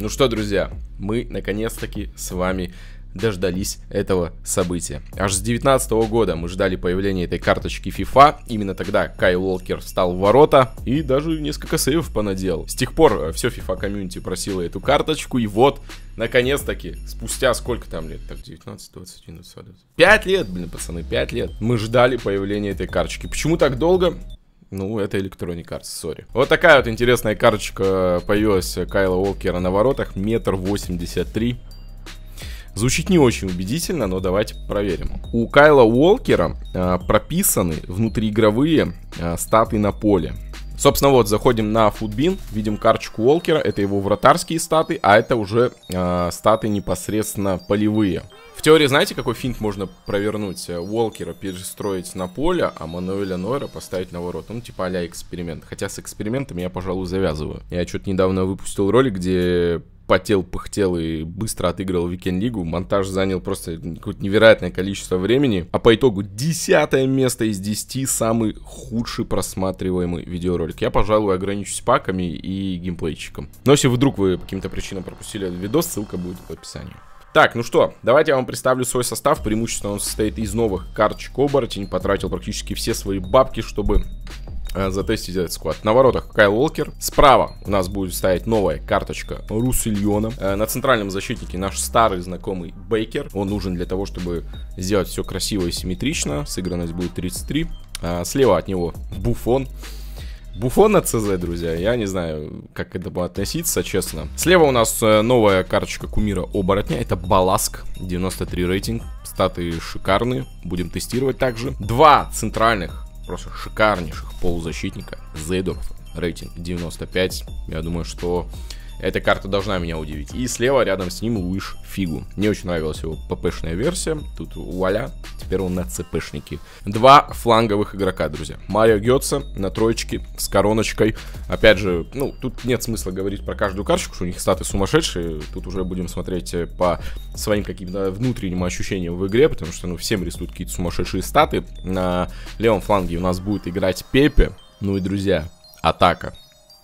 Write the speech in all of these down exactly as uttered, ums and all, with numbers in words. Ну что, друзья, мы наконец-таки с вами дождались этого события. Аж с девятнадцатого года мы ждали появления этой карточки FIFA. Именно тогда Кайл Уолкер встал в ворота и даже несколько сейвов понаделал. С тех пор все FIFA комьюнити просило эту карточку. И вот, наконец-таки, спустя сколько там лет? Так, девятнадцать, двадцать, двадцать, двадцать. пять лет, блин, пацаны, пять лет. Мы ждали появления этой карточки. Почему так долго? Ну, это Electronic Arts, сори. Вот такая вот интересная карточка появилась Кайла Уолкера на воротах. метр восемьдесят три. Звучит не очень убедительно, но давайте проверим. У Кайла Уолкера э, прописаны внутриигровые э, статы на поле. Собственно, вот, заходим на Futbin, видим карточку Уолкера. Это его вратарские статы, а это уже э, статы непосредственно полевые. В теории, знаете, какой финт можно провернуть? Уолкера перестроить на поле, а Мануэля Нойера поставить на ворот. Ну, типа а-ля эксперимент. Хотя с экспериментами я, пожалуй, завязываю. Я что-то недавно выпустил ролик, где... потел, пыхтел и быстро отыграл Weekend-лигу. Монтаж занял просто какое-то невероятное количество времени. А по итогу десятое место из десяти. Самый худший просматриваемый видеоролик. Я, пожалуй, ограничусь паками и геймплейчиком. Но если вдруг вы по каким-то причинам пропустили этот видос, ссылка будет в описании. Так, ну что, давайте я вам представлю свой состав. Преимущественно он состоит из новых карточек оборотень. Потратил практически все свои бабки, чтобы... затестить этот склад. На воротах Кайл Уолкер. Справа у нас будет стоять новая карточка Рúссильона. На центральном защитнике наш старый знакомый Бейкер. Он нужен для того, чтобы сделать все красиво и симметрично. Сыгранность будет тридцать три. Слева от него Буфон. Буфон на ЦЗ, друзья, я не знаю, как к этому относиться, честно. Слева у нас новая карточка кумира оборотня, это Баласк, девяносто три рейтинг. Статы шикарные, будем тестировать также. Два центральных просто шикарнейших полузащитника Зейдорф, рейтинг девяносто пять. Я думаю, что эта карта должна меня удивить. И слева рядом с ним Луиш Фигу. Мне очень нравилась его ппшная версия. Тут вуаля, теперь он на цпшнике. Два фланговых игрока, друзья. Марио Гетце на троечке с короночкой. Опять же, ну, тут нет смысла говорить про каждую карточку, что у них статы сумасшедшие. Тут уже будем смотреть по своим каким-то внутренним ощущениям в игре, потому что, ну, всем рисуют какие-то сумасшедшие статы. На левом фланге у нас будет играть Пепе. Ну и, друзья, атака.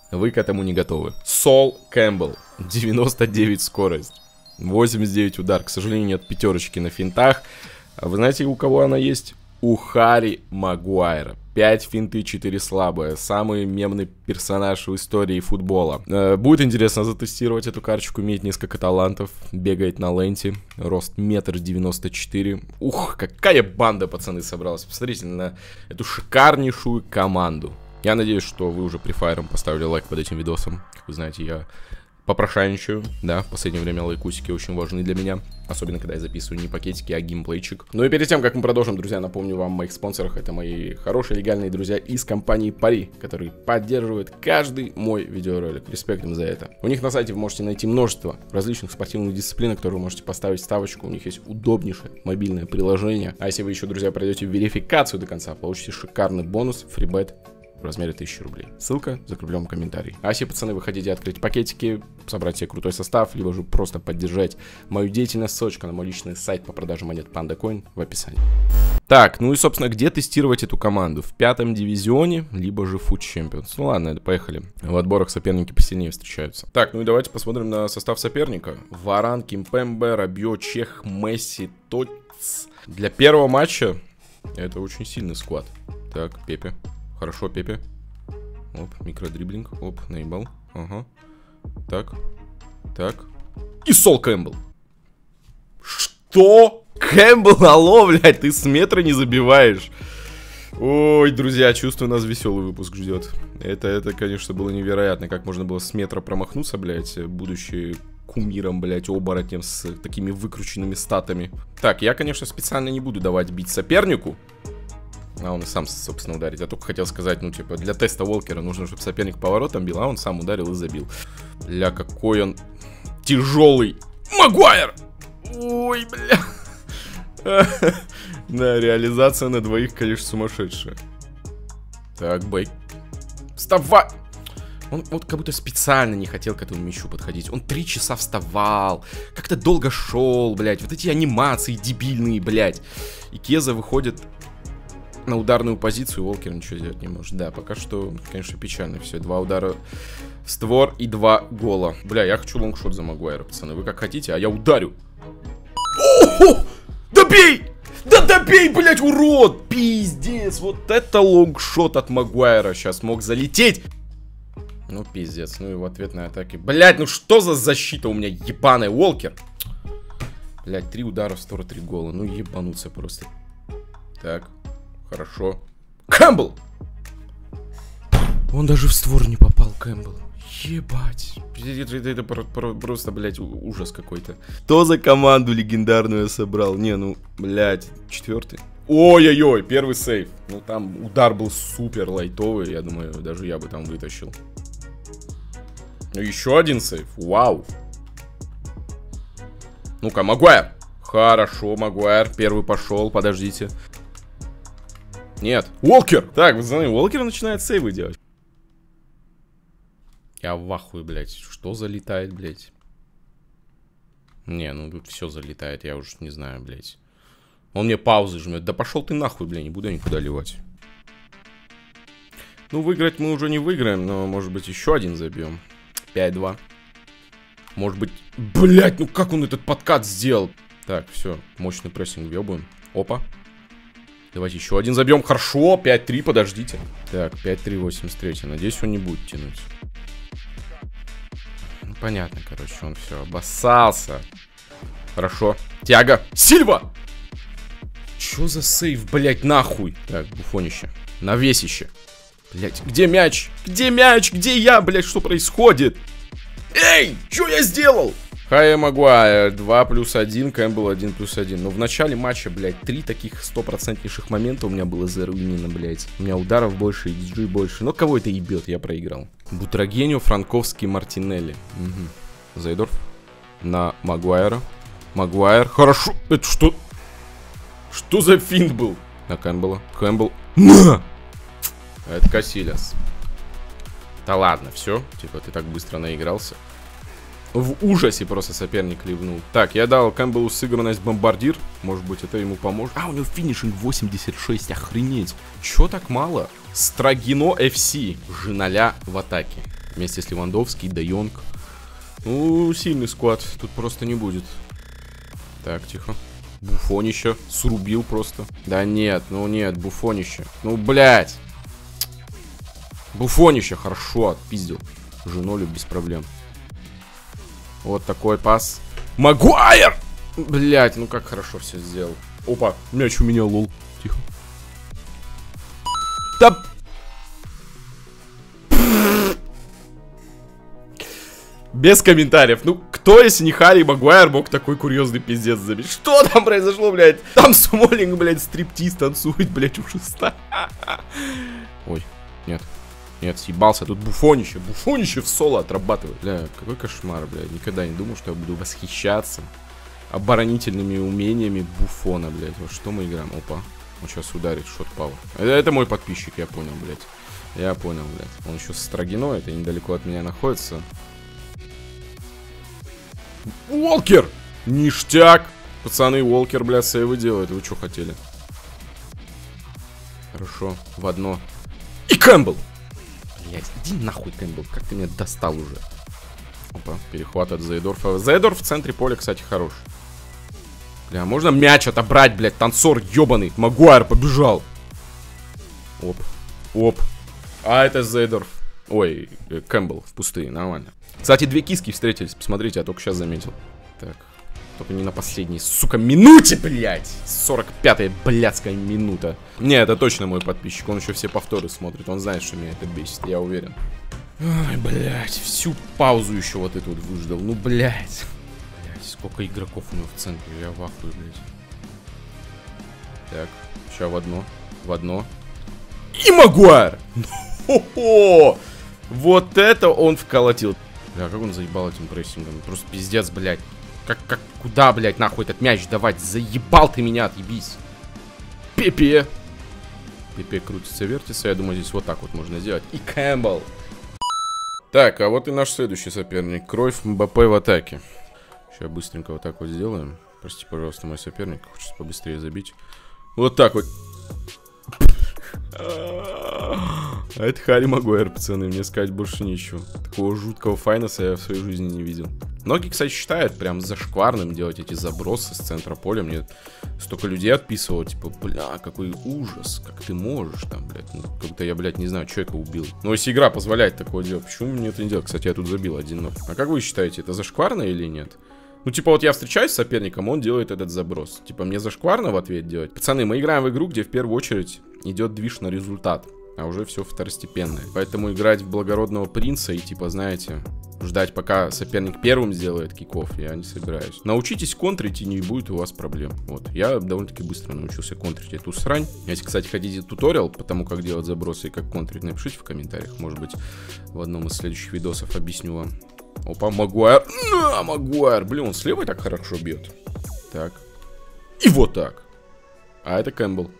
Вы к этому не готовы. Сол Кэмпбелл. девяносто девять скорость. восемьдесят девять удар. К сожалению, нет пятерочки на финтах. Вы знаете, у кого она есть? У Харри Магуайра. пять финты, четыре слабые. Самый мемный персонаж в истории футбола. Будет интересно затестировать эту карточку. Имеет несколько талантов. Бегает на ленте. Рост метр девяносто четыре. Ух, какая банда, пацаны, собралась. Посмотрите на эту шикарнейшую команду. Я надеюсь, что вы уже префайром поставили лайк под этим видосом. Как вы знаете, я попрошайничаю, да, в последнее время лайкусики очень важны для меня. Особенно, когда я записываю не пакетики, а геймплейчик. Ну и перед тем, как мы продолжим, друзья, напомню вам о моих спонсорах. Это мои хорошие легальные друзья из компании Пари, которые поддерживают каждый мой видеоролик. Респект им за это. У них на сайте вы можете найти множество различных спортивных дисциплин, на которые вы можете поставить ставочку. У них есть удобнейшее мобильное приложение. А если вы еще, друзья, пройдете верификацию до конца, получите шикарный бонус, фрибет в размере тысячи рублей. Ссылка в закрепленном комментарии. А если, пацаны, вы хотите открыть пакетики, собрать себе крутой состав, либо же просто поддержать мою деятельность, ссылочка на мой личный сайт по продаже монет PandaCoin в описании. Так, ну и, собственно, где тестировать эту команду? В пятом дивизионе, либо же Foot Champions. Ну ладно, поехали. В отборах соперники посильнее встречаются. Так, ну и давайте посмотрим на состав соперника. Варан, Кимпембе, Рабио, Чех, Месси, Тоц. Для первого матча это очень сильный склад. Так, Пепе. Хорошо, Пепе. Оп, микродриблинг. Оп, наебал. Ага. Так. Так. И Сол Кэмпбелл. Что? Кэмпбелл, алло, блядь, ты с метра не забиваешь. Ой, друзья, чувствую, нас веселый выпуск ждет. Это, это, конечно, было невероятно. Как можно было с метра промахнуться, блядь, будучи кумиром, блядь, оборотнем с такими выкрученными статами. Так, я, конечно, специально не буду давать бить сопернику. А он и сам, собственно, ударит. Я только хотел сказать, ну, типа, для теста Уолкера нужно, чтобы соперник поворотом бил, а он сам ударил и забил. Бля, какой он тяжелый. Магуайр! Ой, бля. Да, реализация на двоих, конечно, сумасшедшая. Так, бей. Вставай! Он вот как будто специально не хотел к этому мячу подходить. Он три часа вставал, как-то долго шел, блядь. Вот эти анимации дебильные, блядь. И Кеза выходит... на ударную позицию. Уолкер ничего сделать не может. Да, пока что, конечно, печально все. Два удара в створ и два гола. Бля, я хочу лонгшот за Магуайра, пацаны. Вы как хотите, а я ударю. О-хо! Да бей! Да добей, блядь, урод! Пиздец, вот это лонгшот от Магуайра сейчас мог залететь. Ну, пиздец, ну и в ответной атаке. Блядь, ну что за защита у меня ебаная, Уолкер? Блядь, три удара в сторону, три гола. Ну ебануться просто. Так, хорошо. Кэмпбелл! Он даже в створ не попал, Кэмпбелл. Ебать. Это просто, блядь, ужас какой-то. Кто за команду легендарную я собрал? Не, ну, блядь, четвертый. Ой-ой-ой, первый сейв. Ну, там удар был супер лайтовый. Я думаю, даже я бы там вытащил. Ну, еще один сейв. Вау. Ну-ка, Магуайр. Хорошо, Магуайр. Первый пошел, подождите. Нет, Уолкер. Так, пацаны, Уолкер начинает сейвы делать. Я в ахуе, блядь. Что залетает, блядь? Не, ну тут все залетает, я уж не знаю, блядь. Он мне паузы жмет. Да пошел ты нахуй, блядь, не буду никуда ливать. Ну, выиграть мы уже не выиграем, но, может быть, еще один забьем. пять-два. Может быть... Блядь, ну как он этот подкат сделал? Так, все, мощный прессинг въебаем. Опа. Давайте еще один забьем. Хорошо, пять-три, подождите. Так, пять-три, восемьдесят три. Надеюсь, он не будет тянуть. Понятно, короче, он все, обоссался. Хорошо. Тиаго Сильва! Че за сейв, блядь, нахуй? Так, Буфонище. Навесище. Блядь, где мяч? Где мяч? Где я, блядь, что происходит? Эй, что я сделал? Харри Магуайр, два плюс один, Кэмпбелл один плюс один. Но в начале матча, блядь, три таких стопроцентнейших момента у меня было заруинено, блядь. У меня ударов больше, диджи больше. Но кого это ебет, я проиграл. Бутрагеню, Франковский, Мартинелли. Угу. Зайдорф. На Магуайра. Магуайр. Хорошо. Это что? Что за финт был? На Кэмпбелла. Кэмпбелл. На! Это Касильяс. Да ладно, все. Типа ты так быстро наигрался. В ужасе просто соперник ливнул. Так, я дал Кэмпбеллу сыгранность бомбардир. Может быть, это ему поможет. А, у него финишинг восемьдесят шесть, охренеть. Чё так мало? Строгино эф си, Женоля в атаке. Вместе с Левандовским, Де Йонг. Ну, сильный склад, тут просто не будет. Так, тихо. Буфонище, срубил просто. Да нет, ну нет, Буфонище. Ну, блядь. Буфонище, хорошо, отпиздил. Женолю без проблем. Вот такой пас. Магуайр! Блять, ну как хорошо все сделал. Опа, мяч у меня, лол. Тихо. Да... Без комментариев. Ну, кто, если не Харри Магуайр, мог такой курьезный пиздец забить? Что там произошло, блядь? Там Смоллинг, блядь, стриптиз танцует, блядь, у шеста. Ой, нет. Нет, съебался. Тут Буфонище. Буфонище в соло отрабатывает. Бля, какой кошмар, бля. Никогда не думал, что я буду восхищаться оборонительными умениями Буфона, блядь. Вот что мы играем? Опа. Он сейчас ударит шот пауэр. Это, это мой подписчик, я понял, блядь. Я понял, блядь. Он еще с Строгино, это недалеко от меня находится. Уолкер! Ништяк! Пацаны, Уолкер, блядь, сейвы делает. Вы что хотели? Хорошо. В одно. И Кэмпбелл! Блядь, иди нахуй, Кэмпбелл, как ты меня достал уже. Опа, перехват от Зайдорфа. Зайдорф в центре поля, кстати, хорош. Бля, можно мяч отобрать, блядь, танцор ебаный. Магуайр побежал. Оп, оп. А это Зайдорф. Ой, Кэмпбелл в пустые, нормально. Кстати, две киски встретились, посмотрите, я только сейчас заметил. Так, только не на последней, сука, минуте, блядь. сорок пятая блядская минута. Не, это точно мой подписчик. Он еще все повторы смотрит. Он знает, что меня это бесит, я уверен. Ой, блядь, всю паузу еще вот эту вот выждал. Ну, блядь. Блядь, сколько игроков у него в центре. Я в ахуе, блядь. Так, сейчас в одно. В одно. И Магуайр! Хо-хо! Вот это он вколотил. Бля, как он заебал этим прессингом. Просто пиздец, блядь. Как, как, куда, блядь, нахуй этот мяч давать? Заебал ты меня, отъебись. Пепе. Пепе крутится, вертится. Я думаю, здесь вот так вот можно сделать. И Кэмпбелл. Так, а вот и наш следующий соперник. Кройф, Мбаппе в атаке. Сейчас быстренько вот так вот сделаем. Прости, пожалуйста, мой соперник. Хочется побыстрее забить. Вот так вот. А это Харри Магуайр, пацаны, мне сказать больше нечего. Такого жуткого файнаса я в своей жизни не видел. Многие, кстати, считают прям зашкварным делать эти забросы с центра поля. Мне столько людей отписывало, типа, бля, какой ужас, как ты можешь там, блядь. Ну, как будто я, блядь, не знаю, человека убил. Но если игра позволяет такое делать, почему мне это не делать? Кстати, я тут забил один ноль. А как вы считаете, это зашкварно или нет? Ну, типа, вот я встречаюсь с соперником, он делает этот заброс. Типа, мне зашкварно в ответ делать? Пацаны, мы играем в игру, где в первую очередь идет движ на результат, а уже все второстепенное. Поэтому играть в благородного принца и, типа, знаете, ждать, пока соперник первым сделает киков, я не собираюсь. Научитесь контрить, и не будет у вас проблем. Вот, я довольно-таки быстро научился контрить эту срань. Если, кстати, хотите туториал по тому, как делать забросы и как контрить, напишите в комментариях. Может быть, в одном из следующих видосов объясню вам. Опа, Магуайр. На, Магуайр. Блин, он слева так хорошо бьет. Так. И вот так. А это Кэмпбелл.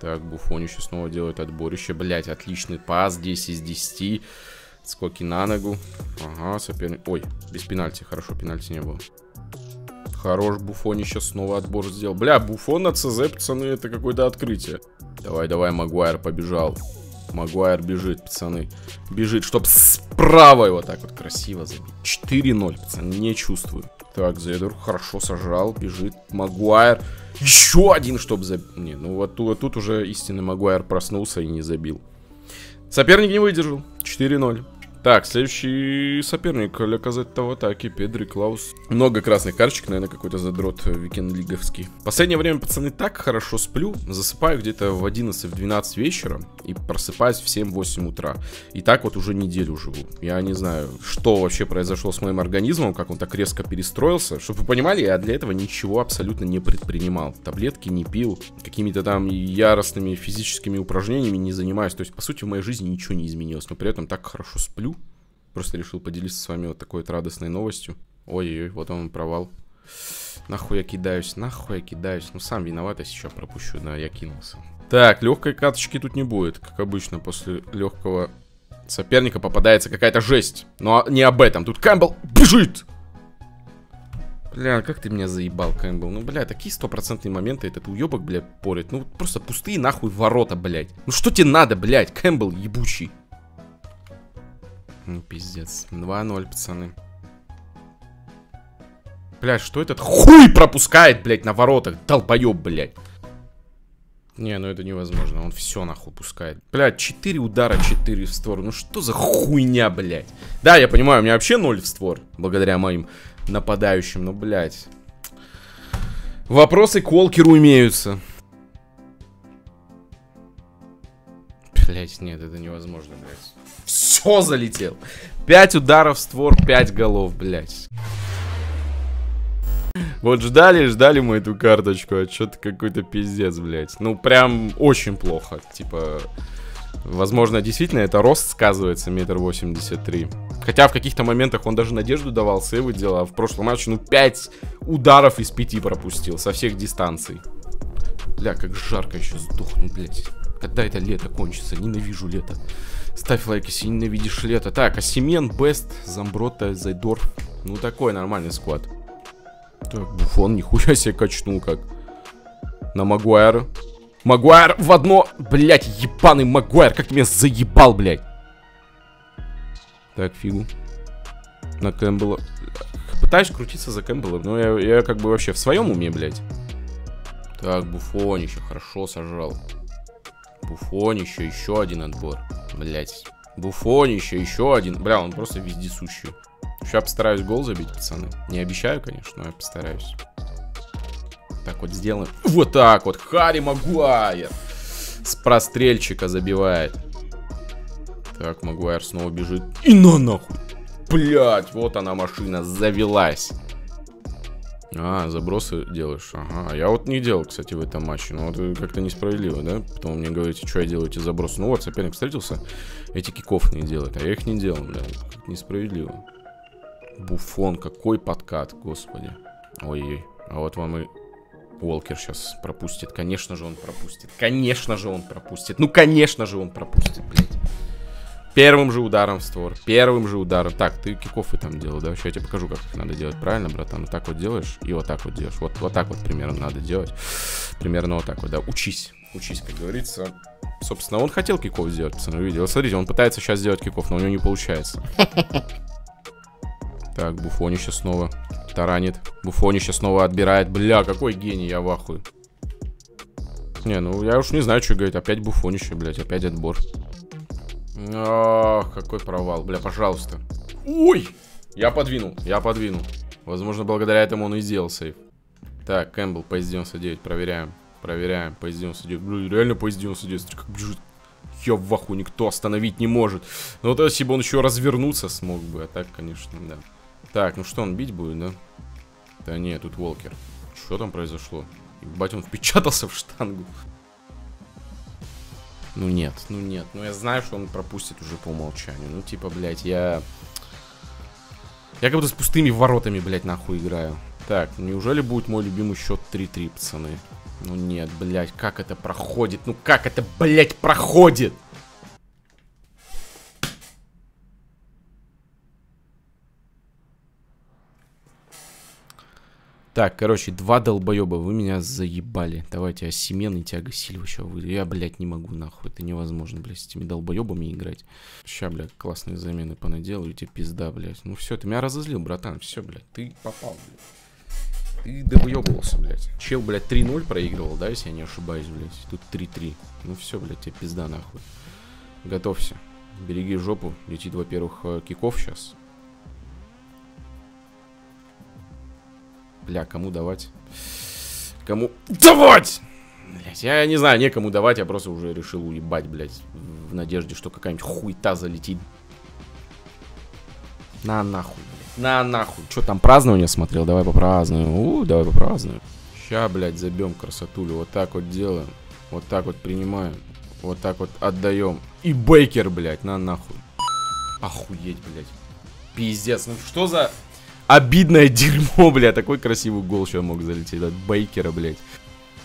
Так, Буфон еще снова делает отборище. Блять, отличный пас. десять из десяти. Скоки на ногу. Ага, соперник. Ой, без пенальти. Хорошо, пенальти не было. Хорош, Буфон еще снова отбор сделал. Бля, Буфон на ЦЗ, пацаны, это какое-то открытие. Давай, давай, Магуайр побежал. Магуайр бежит, пацаны. Бежит, чтоб справа его так вот красиво забить. четыре ноль, пацаны, не чувствую. Так, Зайдор хорошо сожрал. Бежит Магуайр. Еще один, чтоб забить. Не, ну вот, вот тут уже истинный Магуайр проснулся и не забил. Соперник не выдержал. четыре ноль. Так, следующий соперник. Ля-казать-то в атаке. Педри, Клаус. Много красных карточек. Наверное, какой-то задрот викинг-лиговский. Последнее время, пацаны, так хорошо сплю. Засыпаю где-то в одиннадцать-двенадцать вечера. И просыпаюсь в семь-восемь утра. И так вот уже неделю живу. Я не знаю, что вообще произошло с моим организмом. Как он так резко перестроился. Чтобы вы понимали, я для этого ничего абсолютно не предпринимал. Таблетки не пил. Какими-то там яростными физическими упражнениями не занимаюсь. То есть, по сути, в моей жизни ничего не изменилось. Но при этом так хорошо сплю. Просто решил поделиться с вами вот такой вот радостной новостью. Ой-ой-ой, вот он провал. Нахуй я кидаюсь, нахуй я кидаюсь. Ну, сам виноват, я сейчас пропущу, да, я кинулся. Так, легкой каточки тут не будет. Как обычно, после легкого соперника попадается какая-то жесть. Но не об этом, тут Кэмпбелл бежит! Бля, как ты меня заебал, Кэмпбелл. Ну, бля, такие стопроцентные моменты этот уебок, бля, порит. Ну, просто пустые нахуй ворота, блядь. Ну, что тебе надо, блядь, Кэмпбелл ебучий? Ну, пиздец. два ноль, пацаны. Блядь, что этот хуй пропускает, блядь, на воротах? Долбоеб, блядь. Не, ну это невозможно. Он все нахуй пускает. Блядь, четыре удара, четыре в створ. Ну что за хуйня, блядь? Да, я понимаю, у меня вообще ноль в створ. Благодаря моим нападающим. Но, блядь. Вопросы к Уолкеру имеются. Блядь, нет, это невозможно, блядь. Все залетел. пять ударов в створ, пять голов, блядь. Вот ждали, ждали мы эту карточку, а что-то какой-то пиздец, блядь. Ну, прям очень плохо. Типа, возможно, действительно, это рост сказывается, метр восемьдесят три. Хотя в каких-то моментах он даже надежду давал, сейвы делал, а в прошлом матче, ну, пять ударов из пяти пропустил со всех дистанций. Бля, как жарко еще сдохнуть, блядь. Когда это лето кончится? Ненавижу лето. Ставь лайк, если ненавидишь лето. Так, Асимен, Бест, Замброта, Зайдор. Ну, такой нормальный склад. Так, Буфон, нихуя себе качнул как. На Магуайра. Магуайр в одно. Блять, ебаный Магуайр, как ты меня заебал, блядь. Так, фигу. На Кэмпбелла. Пытаюсь крутиться за Кэмпбеллом, но я, я как бы вообще в своем уме, блядь. Так, Буфон еще хорошо сожрал. Буфон еще, еще один отбор. Блять. Буфон еще, еще один. Бля, он просто вездесущий. Сейчас постараюсь гол забить, пацаны. Не обещаю, конечно, но я постараюсь. Так вот сделаем. Вот так вот. Харри Магуайр с прострельчика забивает. Так, Магуайр снова бежит. И на нахуй. Блять, вот она машина завелась. А, забросы делаешь? Ага, я вот не делал, кстати, в этом матче. Ну, вот как-то несправедливо, да? Потом мне говорите, что я делаю эти забросы. Ну вот, соперник встретился, эти киков не делает. А я их не делал, бля, как-то несправедливо. Буфон, какой подкат, господи. Ой-ой, а вот вам и Уолкер сейчас пропустит. Конечно же он пропустит, конечно же он пропустит. Ну, конечно же он пропустит, блядь. Первым же ударом в створ, первым же ударом. Так, ты кикофы там делал, да? Сейчас я тебе покажу, как их надо делать правильно, братан. Вот так вот делаешь и вот так вот делаешь. Вот, вот так вот примерно надо делать. Примерно вот так вот, да. Учись, учись, как говорится. Собственно, он хотел киков сделать, пацаны, видел. Смотрите, он пытается сейчас сделать киков, но у него не получается. Так, Буфонище снова таранит. Буфонище снова отбирает. Бля, какой гений, я в ахуе. Не, ну я уж не знаю, что говорить. Опять Буфонище, блядь, опять отбор. Ах, какой провал, бля, пожалуйста. Ой, я подвинул, я подвинул. Возможно, благодаря этому он и сделал сейв. Так, Кэмпбелл, по девяносто девять, проверяем. Проверяем, по девяносто девять. Блин, реально по девяносто девять. Как бежит. Я в аху, никто остановить не может. Ну, то есть, если бы он еще развернуться смог бы. А так, конечно, да. Так, ну что, он бить будет, да? Да не, тут Уолкер. Что там произошло? Ебать, он впечатался в штангу. Ну нет, ну нет. Ну я знаю, что он пропустит уже по умолчанию. Ну типа, блядь, я... Я как будто с пустыми воротами, блядь, нахуй играю. Так, неужели будет мой любимый счет три-три, пацаны? Ну нет, блядь, как это проходит? Ну как это, блядь, проходит? Так, короче, два долбоеба, вы меня заебали. Давайте Асимен и Тиаго Сильва еще вы... Я, блядь, не могу, нахуй, это невозможно, блядь, с этими долбоебами играть. Ща, блядь, классные замены понаделаю, тебе пизда, блядь. Ну все, ты меня разозлил, братан, все, блядь, ты попал, блядь. Ты довыебывался, блядь. Чел, блядь, три-ноль проигрывал, да, если я не ошибаюсь, блядь. Тут три-три. Ну все, блядь, тебе пизда нахуй. Готовься. Береги жопу. Летит, во-первых, киков сейчас. Бля, кому давать? Кому давать? Блядь, я не знаю, некому давать. Я просто уже решил уебать, блядь. В надежде, что какая-нибудь хуйта залетит. На нахуй, блядь. На нахуй. Че там, празднование смотрел? Давай попразднуем. У, давай попразднуем. Ща, блядь, забьем красотулю. Вот так вот делаем. Вот так вот принимаем. Вот так вот отдаем. И Бейкер, блядь, на нахуй. Охуеть, блядь. Пиздец. Ну что за обидное дерьмо, блядь. Такой красивый гол сейчас мог залететь от Бейкера, блядь.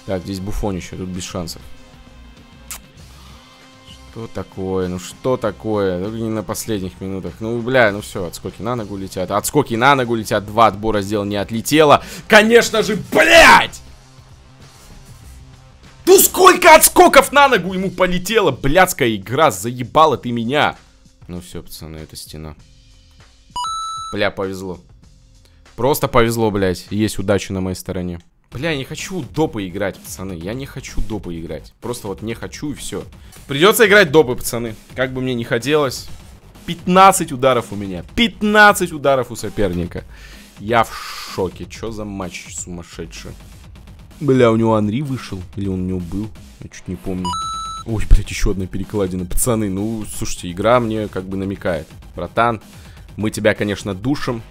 Так, здесь Буфон еще. Тут без шансов. Что такое? Ну что такое? Только не на последних минутах. Ну, бля, ну все, отскоки на ногу летят. Отскоки на ногу летят. Два отбора сделал, не отлетело. Конечно же, блядь! Ну сколько отскоков на ногу ему полетело? Блядская игра, заебала ты меня. Ну все, пацаны, это стена. Бля, повезло. Просто повезло, блядь. Есть удача на моей стороне. Бля, я не хочу допы играть, пацаны. Я не хочу допы играть. Просто вот не хочу и все. Придется играть допы, пацаны. Как бы мне не хотелось. пятнадцать ударов у меня. пятнадцать ударов у соперника. Я в шоке. Че за матч сумасшедший? Бля, у него Анри вышел. Или он у него был? Я чуть не помню. Ой, блядь, еще одна перекладина. Пацаны, ну, слушайте, игра мне как бы намекает. Братан, мы тебя, конечно, душим.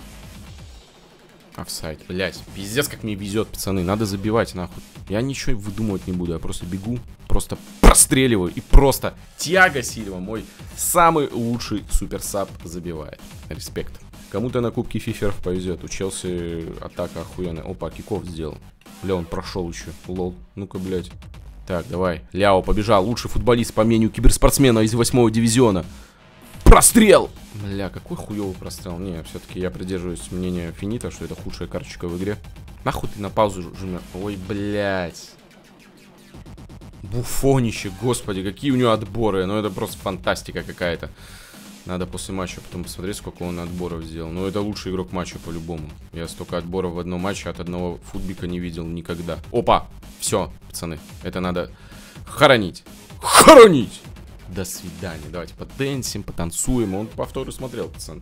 Офсайд, блядь, пиздец, как мне везет, пацаны, надо забивать, нахуй. Я ничего выдумывать не буду, я просто бегу, просто простреливаю и просто Тиаго Сильва, мой самый лучший суперсап, забивает. Респект. Кому-то на кубке фиферов повезет, у Челси атака охуенная. Опа, киков сделал. Бля, он прошел еще, лол, ну-ка, блядь. Так, давай, Ляо побежал, лучший футболист по мнению киберспортсмена из восьмого дивизиона. Прострел! Бля, какой хуёвый прострел. Не, все-таки я придерживаюсь мнения Финита, что это худшая карточка в игре. Нахуй ты на паузу жмёшь? Ой, блядь. Буфонище, господи, какие у него отборы. Ну, это просто фантастика какая-то. Надо после матча потом посмотреть, сколько он отборов сделал. Ну, это лучший игрок матча по-любому. Я столько отборов в одном матче от одного футбика не видел никогда. Опа! Все, пацаны, это надо хоронить. Хоронить! До свидания. Давайте потенсим, потанцуем. Он повторы смотрел, пацаны.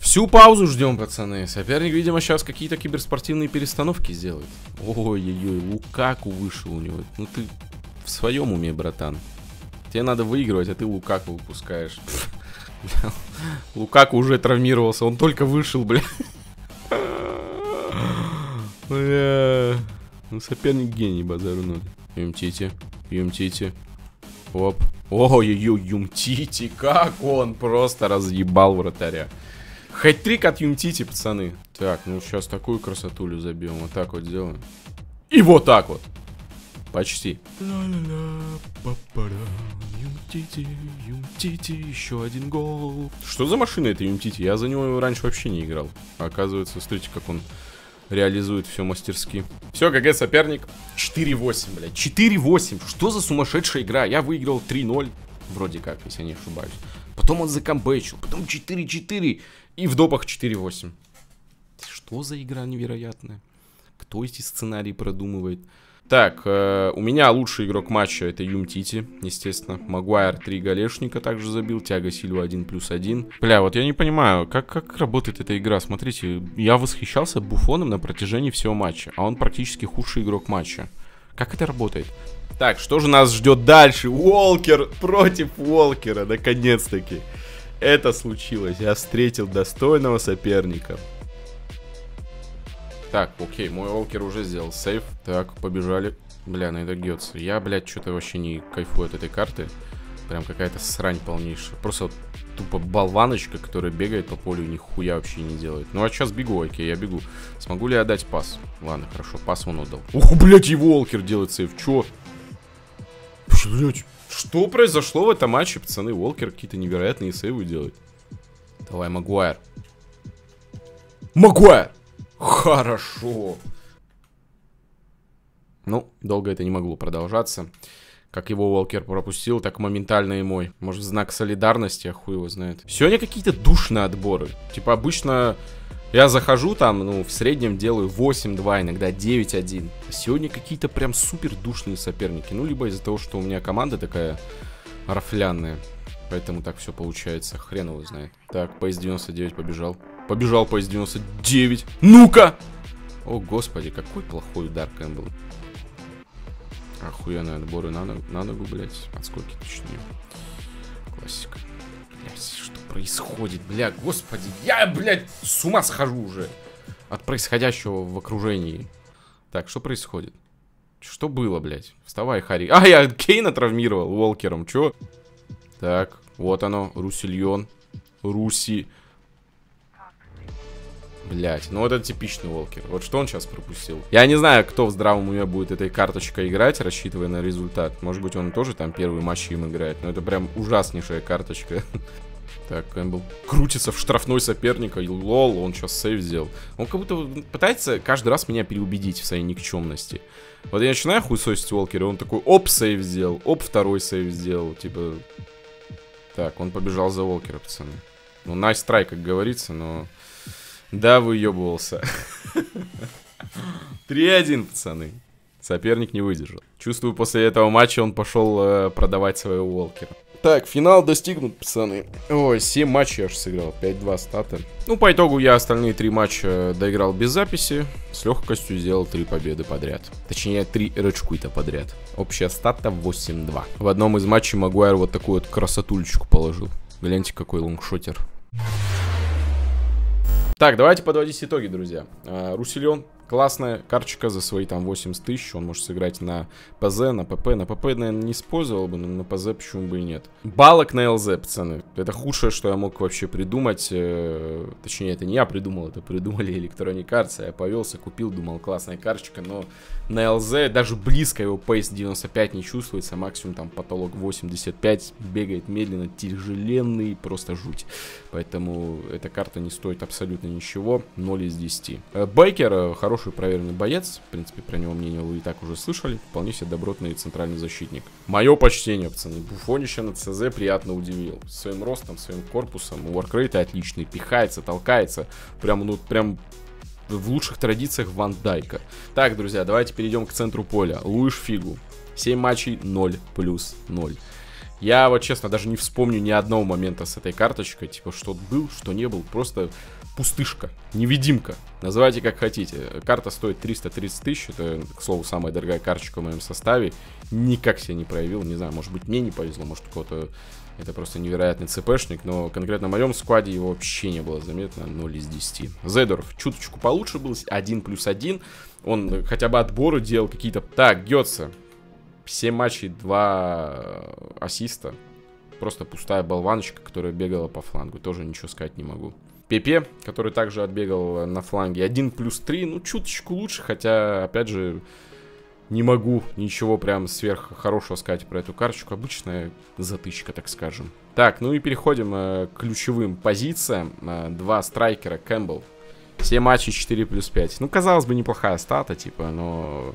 Всю паузу ждем, пацаны. Соперник, видимо, сейчас какие-то киберспортивные перестановки сделает. Ой-ой-ой, Лукаку вышел у него. Ну ты в своем уме, братан. Тебе надо выигрывать, а ты Лукаку выпускаешь. Лукаку уже травмировался. Он только вышел, бля. Ну соперник гений, базару ноль. Юмтити, Юмтити. Оп. Ой-ой-ой, Юмтити, как он просто разъебал вратаря. Хэт-трик от Юмтити, пацаны. Так, ну сейчас такую красотулю забьем. Вот так вот делаем. И вот так вот. Почти. Юмтити, Юмтити, еще один гол. Что за машина это Юмтити? Я за него раньше вообще не играл. Оказывается, смотрите, как он реализует все мастерски. Все, ГГ соперник. четыре восемь, блядь. четыре восемь. Что за сумасшедшая игра? Я выиграл три ноль. Вроде как, если я не ошибаюсь. Потом он закомбэчил. Потом четыре четыре. И в допах четыре восемь. Что за игра невероятная? Кто эти сценарии продумывает? Так, э, у меня лучший игрок матча — это Юмтити, естественно. Магуайр три голешника также забил. Тиаго Сильва один плюс один. Бля, вот я не понимаю, как, как работает эта игра. Смотрите, я восхищался Буфоном на протяжении всего матча, а он практически худший игрок матча. Как это работает? Так, что же нас ждет дальше? Уолкер против Уолкера, наконец-таки. Это случилось. Я встретил достойного соперника. Так, окей, мой Уолкер уже сделал сейф. Так, побежали. Бля, на это Гётце. Я, блядь, что-то вообще не кайфую от этой карты. Прям какая-то срань полнейшая. Просто вот, тупо болваночка, которая бегает по полю и нихуя вообще не делает. Ну, а сейчас бегу, окей, я бегу. Смогу ли я дать пас? Ладно, хорошо, пас он отдал. Ух, блядь, его Уолкер делает сейф, чё? Блядь, что произошло в этом матче, пацаны? Уолкер какие-то невероятные сейвы делает. Давай, Магуайр. Магуайр! Хорошо. Ну, долго это не могло продолжаться. Как его Уолкер пропустил, так моментально и мой. Может, в знак солидарности, а хуй его знает. Сегодня какие-то душные отборы. Типа, обычно я захожу там, ну, в среднем делаю восемь два, иногда девять один. Сегодня какие-то прям супер душные соперники. Ну, либо из-за того, что у меня команда такая рофлянная. Поэтому так все получается, хрен его знает. Так, пэ эс девяносто девять побежал. Побежал пэ эс девяносто девять. Ну-ка! О, господи, какой плохой удар Кэмпбелл. Охуенные отборы на ногу, на ногу, блядь. Отскоки, точнее. Классика. Блядь, что происходит, бля, господи. Я, блядь, с ума схожу уже от происходящего в окружении. Так, что происходит? Что было, блядь? Вставай, Харри. А, я Кейна травмировал Уолкером, чё? Так, вот оно, Рúссillon. Руси. Блять, ну вот это типичный Уолкер. Вот что он сейчас пропустил. Я не знаю, кто в здравом уме будет этой карточкой играть, рассчитывая на результат. Может быть, он тоже там первый матч им играет. Но это прям ужаснейшая карточка. Так, Кэмпбелл крутится в штрафной соперника. Лол, он сейчас сейв сделал. Он как будто пытается каждый раз меня переубедить в своей никчемности. Вот я начинаю хуйсосить Уолкера, он такой, оп, сейв сделал, оп, второй сейв сделал. Типа... Так, он побежал за Уолкера, пацаны. Ну, найс трай, как говорится, но... Да, выебывался. три один, пацаны. Соперник не выдержал. Чувствую, после этого матча он пошел э, продавать своего Уолкера. Так, финал достигнут, пацаны. Ой, семь матчей аж сыграл. пять два статер. Ну, по итогу я остальные три матча доиграл без записи. С легкостью сделал три победы подряд. Точнее, три речкуита подряд. Общая стата восемь два. В одном из матчей Магуайр вот такую вот красотулечку положил. Гляньте, какой лонгшотер. Так, давайте подводить итоги, друзья. Рúссillon, классная карточка за свои там восемьдесят тысяч. Он может сыграть на пэ зэ, на пэ пэ. На пэ пэ, наверное, не использовал бы, но на пэ зэ почему бы и нет. Балок на эл зэ, пацаны. Это худшее, что я мог вообще придумать. Точнее, это не я придумал, это придумали Electronic Arts. Я повелся, купил, думал, классная карточка. Но на эл зэ даже близко его пэ эс девяносто пять не чувствуется. Максимум там потолок восемьдесят пять. Бегает медленно, тяжеленный, просто жуть. Поэтому эта карта не стоит абсолютно ничего. ноль из десяти. Бейкер, хороший проверенный боец, в принципе, про него мнение вы и так уже слышали, вполне себе добротный центральный защитник. Мое почтение, пацаны, Буфонище на ЦЗ приятно удивил. Своим ростом, своим корпусом, у воркрейта отличный, пихается, толкается, прям, ну, прям в лучших традициях Ван Дайка. Так, друзья, давайте перейдем к центру поля. Луиш Фигу, семь матчей, ноль плюс ноль. Я, вот честно, даже не вспомню ни одного момента с этой карточкой, типа, что был, что не был, просто... Пустышка, невидимка, называйте как хотите. Карта стоит триста тридцать тысяч, это, к слову, самая дорогая карточка в моем составе. Никак себя не проявил, не знаю, может быть, мне не повезло, может, кто-то... Это просто невероятный цпшник, но конкретно в моем складе его вообще не было заметно, ноль из десяти. Зедорф чуточку получше был, один плюс один, он хотя бы отборы делал какие-то... Так, Гётце, семь матчей, два ассиста, просто пустая болваночка, которая бегала по флангу, тоже ничего сказать не могу. Пепе, который также отбегал на фланге, один плюс три, ну, чуточку лучше, хотя, опять же, не могу ничего прям сверх хорошего сказать про эту карточку, обычная затычка, так скажем. Так, ну и переходим э, к ключевым позициям, э, два страйкера, Кэмпбелл Все матчи четыре плюс пять. Ну, казалось бы, неплохая стата, типа, но...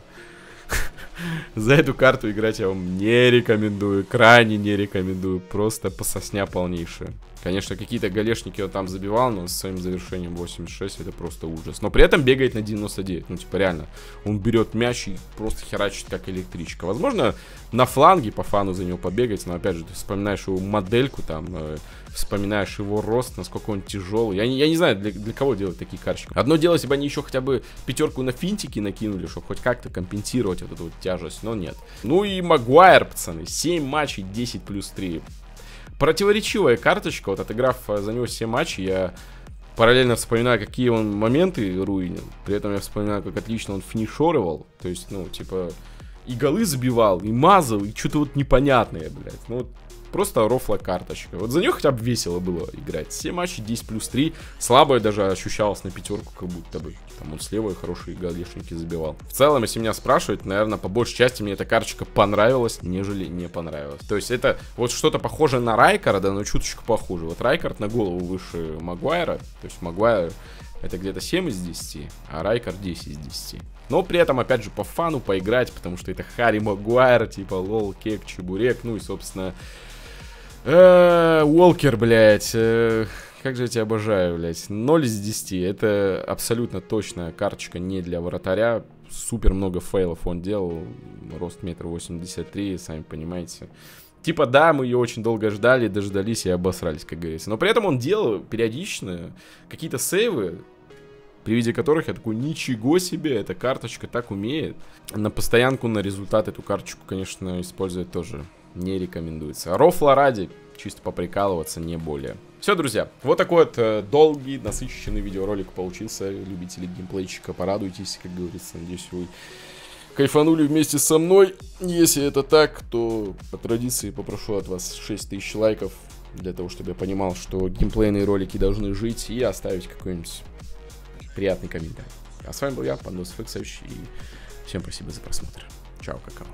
За эту карту играть я вам не рекомендую. Крайне не рекомендую. Просто пососня полнейшая. Конечно, какие-то голешники он там забивал, но с своим завершением восемьдесят шесть это просто ужас. Но при этом бегает на девяносто девять. Ну, типа, реально. Он берет мяч и просто херачит, как электричка. Возможно, на фланге по фану за него побегать. Но, опять же, ты вспоминаешь его модельку там... Вспоминаешь его рост, насколько он тяжелый. Я не, я не знаю, для, для кого делать такие карточки. Одно дело, если бы они еще хотя бы пятерку на финтики накинули, чтобы хоть как-то компенсировать вот эту вот тяжесть, но нет. Ну и Магуайр, пацаны. семь матчей, десять плюс три. Противоречивая карточка. Вот отыграв за него семь матчей, я параллельно вспоминаю, какие он моменты руинил. При этом я вспоминаю, как отлично он финишировал. То есть, ну, типа, и голы забивал, и мазал, и что-то вот непонятное, блядь. Ну, вот. Просто рофла карточка. Вот за нее хотя бы весело было играть. семь матчей, десять плюс три. Слабая даже ощущалась на пятерку, как будто бы. Там он слева и хорошие голешники забивал. В целом, если меня спрашивают, наверное, по большей части мне эта карточка понравилась, нежели не понравилась. То есть это вот что-то похожее на Райкарда, но чуточку похуже. Вот Райкард на голову выше Магуайра. То есть Магуайр это где-то семь из десяти, а Райкард десять из десяти. Но при этом, опять же, по фану поиграть, потому что это Харри Магуайр, типа лол, кек, чебурек. Ну и, собственно... Уолкер, блядь, как же я тебя обожаю, блядь. ноль из десяти, это абсолютно точная карточка не для вратаря. Супер много фейлов он делал, рост метр восемьдесят три, сами понимаете. Типа да, мы ее очень долго ждали, дождались и обосрались, как говорится. Но при этом он делал периодично какие-то сейвы, при виде которых я такой, ничего себе, эта карточка так умеет. На постоянку, на результат эту карточку, конечно, использовать тоже не рекомендуется. Рофла ради, чисто поприкалываться, не более. Все, друзья, вот такой вот долгий, насыщенный видеоролик получился. Любители геймплейчика, порадуйтесь, как говорится. Надеюсь, вы кайфанули вместе со мной. Если это так, то по традиции попрошу от вас шесть тысяч лайков, для того, чтобы я понимал, что геймплейные ролики должны жить, и оставить какой-нибудь приятный комментарий. А с вами был я, PandaCoin, и всем спасибо за просмотр. Чао, какао.